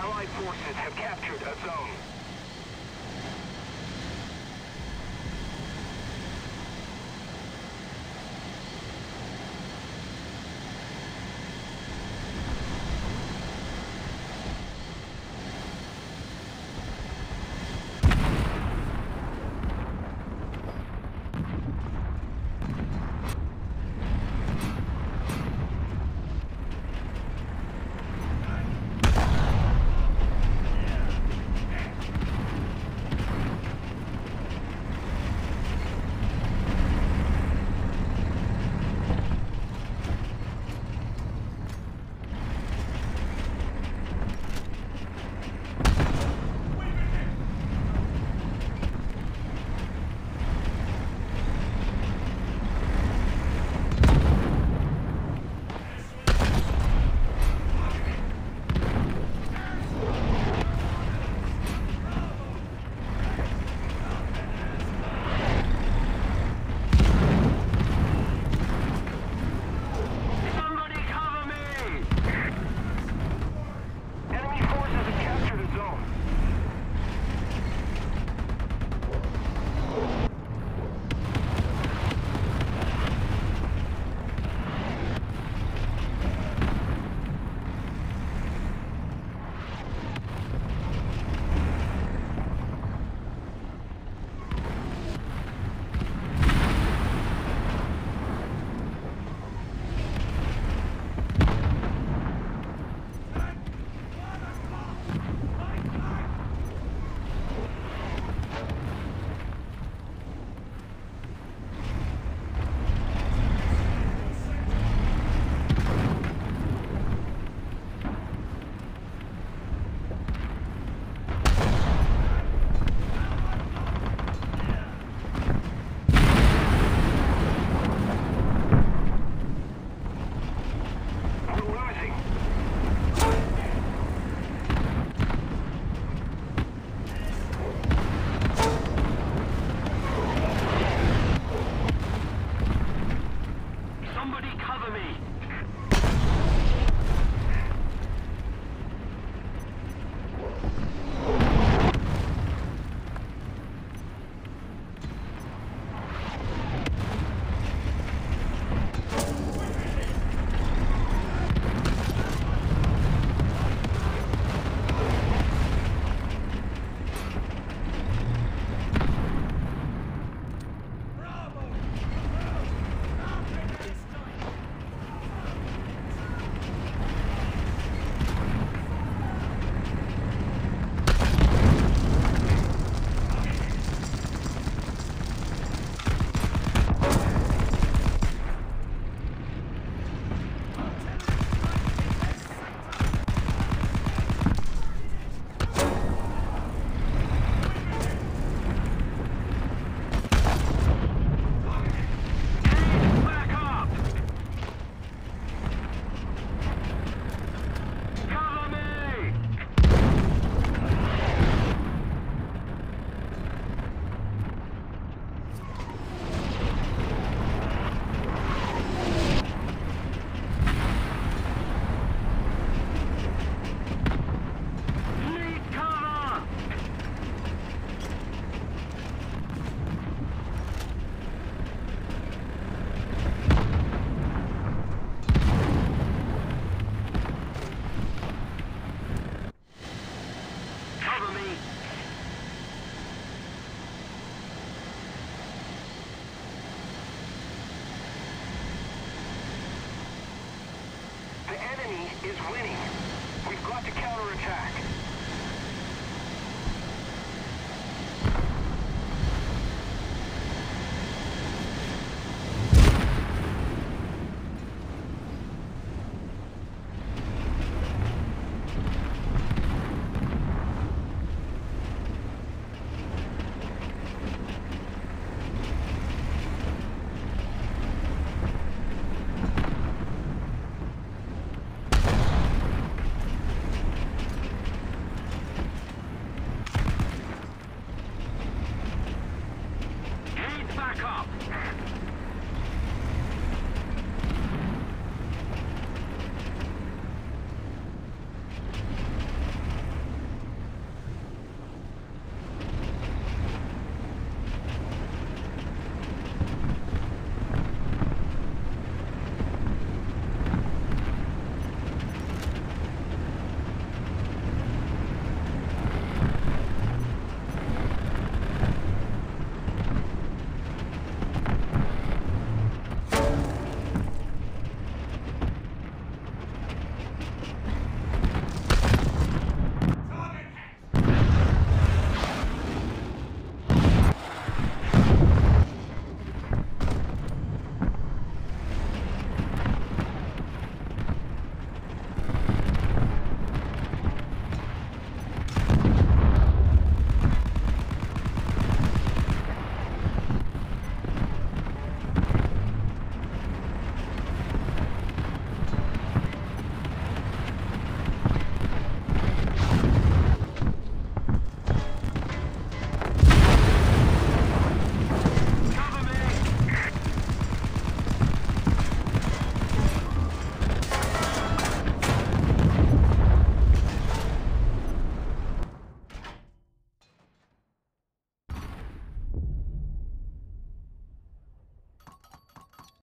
Allied forces have captured a zone. Is winning. We've got to counterattack.